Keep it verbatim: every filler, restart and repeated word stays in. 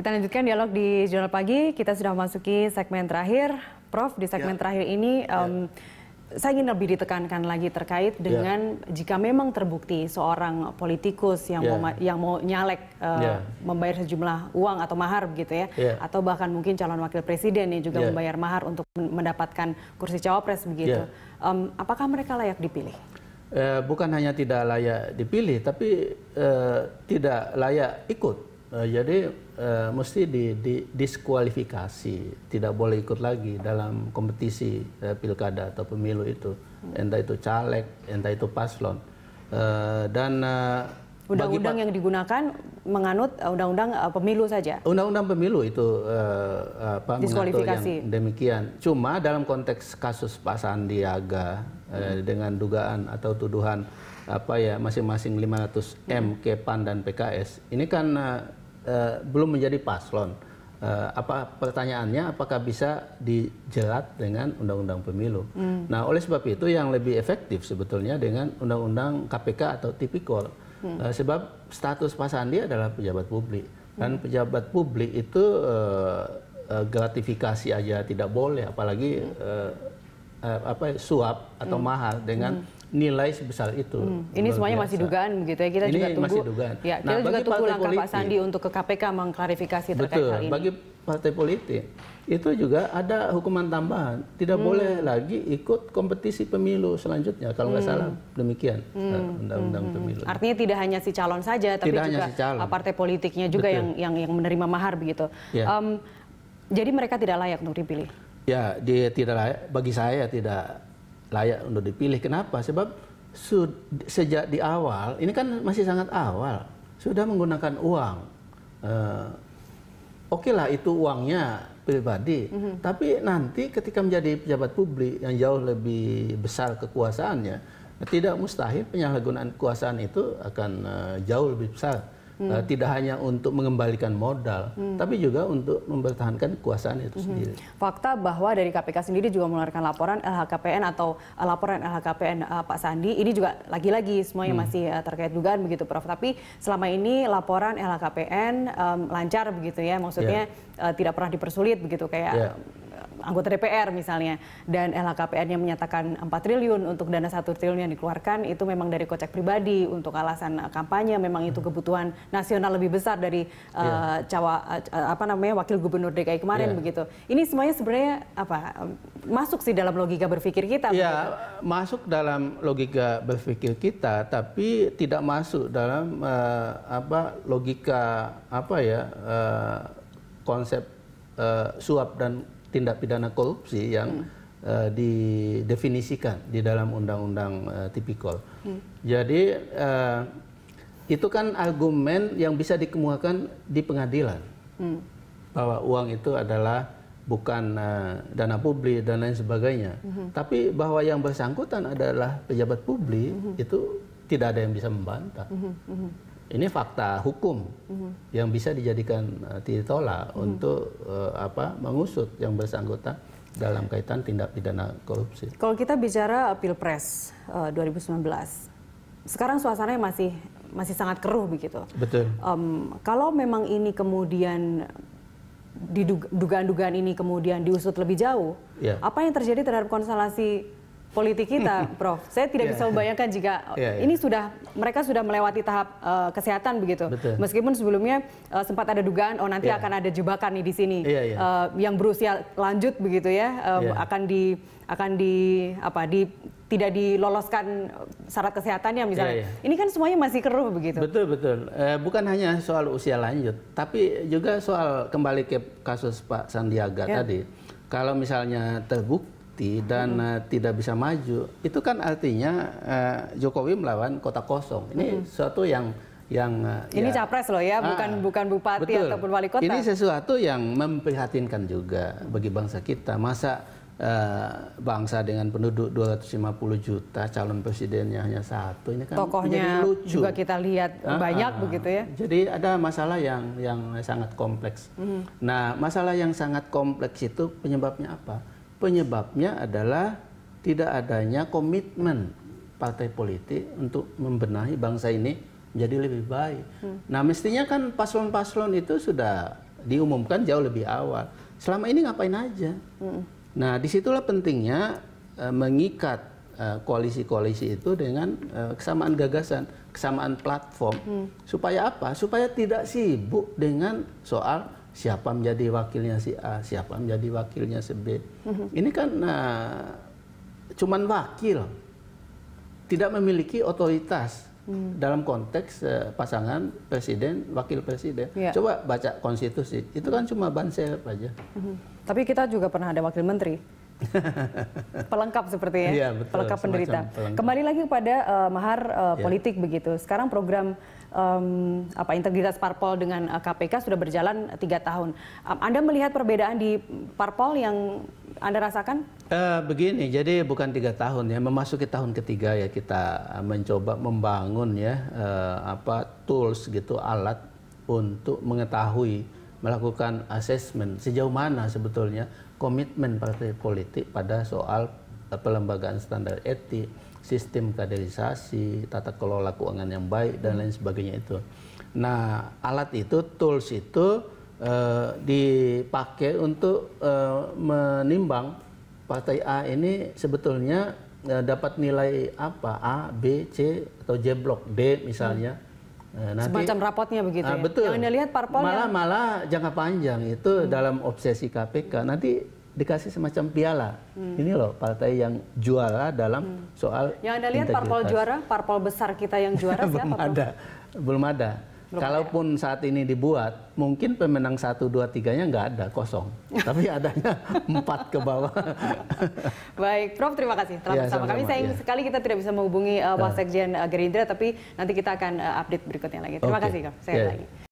Kita lanjutkan dialog di Jurnal Pagi. Kita sudah memasuki segmen terakhir, Prof. Di segmen ya. terakhir ini, um, ya. saya ingin lebih ditekankan lagi terkait dengan ya. jika memang terbukti seorang politikus yang ya. mau yang mau nyalek, uh, ya. membayar sejumlah uang atau mahar begitu ya, ya. atau bahkan mungkin calon wakil presiden yang juga ya. membayar mahar untuk mendapatkan kursi cawapres begitu, ya. um, apakah mereka layak dipilih? Eh, bukan hanya tidak layak dipilih, tapi eh, tidak layak ikut. Jadi eh, mesti di, di, diskualifikasi, tidak boleh ikut lagi dalam kompetisi eh, pilkada atau pemilu itu, entah itu caleg, entah itu paslon. Eh, dan eh, undang-undang yang digunakan menganut undang-undang eh, pemilu saja. Undang-undang pemilu itu eh, apa, diskualifikasi yang demikian. Cuma dalam konteks kasus Pak Sandiaga eh, hmm. dengan dugaan atau tuduhan apa ya masing-masing lima ratus M ke P A N dan P K S, ini kan eh, Uh, belum menjadi paslon. Uh, apa pertanyaannya, apakah bisa dijerat dengan undang-undang pemilu? Mm. Nah, oleh sebab itu yang lebih efektif sebetulnya dengan undang-undang K P K atau Tipikor, mm. uh, sebab status Pak Sandi adalah pejabat publik, dan mm. pejabat publik itu uh, uh, gratifikasi aja tidak boleh, apalagi mm. uh, uh, apa suap atau mm. mahar dengan mm. nilai sebesar itu. Hmm. Ini semuanya biasa. masih dugaan begitu ya. Kita Ini juga tunggu. Masih dugaan. Ya, kita nah, juga tunggu langkah politik, Pak Sandi untuk ke K P K mengklarifikasi terkait betul, hal ini. Bagi partai politik itu juga ada hukuman tambahan. Tidak hmm. boleh lagi ikut kompetisi pemilu selanjutnya kalau nggak hmm. salah demikian hmm. undang-undang hmm. pemilu. Artinya tidak hanya si calon saja, tapi tidak juga si partai politiknya juga yang, yang yang menerima mahar begitu. Ya. Um, jadi mereka tidak layak untuk dipilih. Ya, dia tidak layak. Bagi saya tidak layak untuk dipilih. Kenapa? Sebab sejak di awal, ini kan masih sangat awal, sudah menggunakan uang. Uh, Oke okay lah itu uangnya pribadi, mm-hmm. tapi nanti ketika menjadi pejabat publik yang jauh lebih besar kekuasaannya, tidak mustahil penyalahgunaan kekuasaan itu akan uh, jauh lebih besar. Hmm. Uh, tidak hanya untuk mengembalikan modal, hmm. tapi juga untuk mempertahankan kekuasaan itu sendiri. Fakta bahwa dari K P K sendiri juga mengeluarkan laporan L H K P N atau uh, laporan L H K P N uh, Pak Sandi, ini juga lagi-lagi semuanya hmm. masih uh, terkait dugaan begitu, Prof. Tapi selama ini laporan L H K P N um, lancar begitu ya, maksudnya yeah. uh, tidak pernah dipersulit begitu kayak yeah. anggota D P R misalnya, dan L H K P N yang menyatakan empat triliun untuk dana satu triliun yang dikeluarkan itu memang dari kocek pribadi untuk alasan kampanye, memang itu kebutuhan nasional lebih besar dari yeah. uh, cawa uh, apa namanya wakil gubernur D K I kemarin yeah. begitu. Ini semuanya sebenarnya apa masuk sih dalam logika berpikir kita? Ya, yeah, masuk dalam logika berpikir kita, tapi tidak masuk dalam uh, apa logika apa ya uh, konsep uh, suap dan tindak pidana korupsi yang hmm. uh, didefinisikan di dalam undang-undang uh, Tipikor. Hmm. Jadi uh, itu kan argumen yang bisa dikemukakan di pengadilan hmm. bahwa uang itu adalah bukan uh, dana publik dan lain sebagainya. Hmm. Tapi bahwa yang bersangkutan adalah pejabat publik hmm. itu tidak ada yang bisa membantah. Hmm. Hmm. Ini fakta hukum mm-hmm. yang bisa dijadikan uh, ditolak mm-hmm. untuk uh, apa mengusut yang bersangkutan dalam kaitan tindak pidana korupsi. Kalau kita bicara pilpres uh, dua ribu sembilan belas, sekarang suasananya masih masih sangat keruh begitu. Betul. Um, kalau memang ini kemudian dugaan-dugaan ini kemudian diusut lebih jauh, yeah. apa yang terjadi terhadap konstelasi politik kita, Prof? Saya tidak yeah. bisa membayangkan jika yeah, yeah. ini sudah mereka sudah melewati tahap uh, kesehatan begitu. Betul. Meskipun sebelumnya uh, sempat ada dugaan, oh nanti yeah. akan ada jebakan nih di sini yeah, yeah. Uh, yang berusia lanjut begitu ya um, yeah. akan di akan di apa di tidak diloloskan syarat kesehatannya misalnya. Yeah, yeah. Ini kan semuanya masih keruh begitu. Betul betul. Eh, bukan hanya soal usia lanjut, tapi juga soal kembali ke kasus Pak Sandiaga yeah. tadi. Kalau misalnya terbukti dan hmm. uh, tidak bisa maju, itu kan artinya uh, Jokowi melawan kota kosong. Ini hmm. sesuatu yang yang uh, ini ya, capres loh ya, bukan ah, bukan bupati betul. ataupun wali kota. Ini sesuatu yang memprihatinkan juga bagi bangsa kita. Masa uh, bangsa dengan penduduk dua ratus lima puluh juta, calon presidennya hanya satu, ini kan tokohnya lucu. Juga kita lihat ah, banyak ah, begitu ya. Jadi ada masalah yang yang sangat kompleks. Hmm. Nah, masalah yang sangat kompleks itu penyebabnya apa? Penyebabnya adalah tidak adanya komitmen partai politik untuk membenahi bangsa ini menjadi lebih baik. Hmm. Nah, mestinya kan paslon-paslon itu sudah diumumkan jauh lebih awal. Selama ini ngapain aja? Mm. Nah, disitulah pentingnya uh, mengikat koalisi-koalisi uh, itu dengan uh, kesamaan gagasan, kesamaan platform. Mm. Supaya apa? Supaya tidak sibuk dengan soal siapa menjadi wakilnya si A, siapa menjadi wakilnya si B. Mm-hmm. Ini kan uh, cuman wakil, tidak memiliki otoritas mm. dalam konteks uh, pasangan presiden, wakil presiden. Yeah. Coba baca konstitusi, itu kan cuma banser aja. Mm-hmm. Tapi kita juga pernah ada wakil menteri. Pelengkap sepertinya, ya, betul, pelengkap penderita. Pelengkap. Kembali lagi kepada uh, mahar uh, ya. politik begitu. Sekarang program um, apa integritas parpol dengan uh, K P K sudah berjalan tiga tahun. Um, Anda melihat perbedaan di parpol yang Anda rasakan? Uh, begini, jadi bukan tiga tahun ya, memasuki tahun ketiga ya kita mencoba membangun ya uh, apa tools gitu, alat untuk mengetahui, melakukan asesmen sejauh mana sebetulnya komitmen partai politik pada soal pelembagaan standar etik, sistem kaderisasi, tata kelola keuangan yang baik, dan lain sebagainya itu. Nah, alat itu, tools itu uh, dipakai untuk uh, menimbang partai A ini sebetulnya uh, dapat nilai apa, A, B, C, atau J blok, D misalnya. Hmm. Nanti, semacam rapotnya begitu ya? Betul. Yang Anda lihat parpolnya? Malah-malah jangka panjang itu hmm. dalam obsesi K P K. Nanti dikasih semacam piala. Hmm. Ini loh partai yang juara dalam hmm. soal yang Anda lihat parpol juara, parpol besar kita yang juara siapa? Belum ada. Belum ada. Belum Kalaupun ada. Saat ini dibuat, mungkin pemenang satu, dua, tiga-nya nggak ada, kosong. Tapi adanya empat ke bawah. Baik, Prof terima kasih telah ya, bersama sama kami. Sama, Sayang ya. sekali kita tidak bisa menghubungi uh, Waksekjen uh, Gerindra, tapi nanti kita akan uh, update berikutnya lagi. Terima okay. kasih, Prof. Saya yeah. lagi.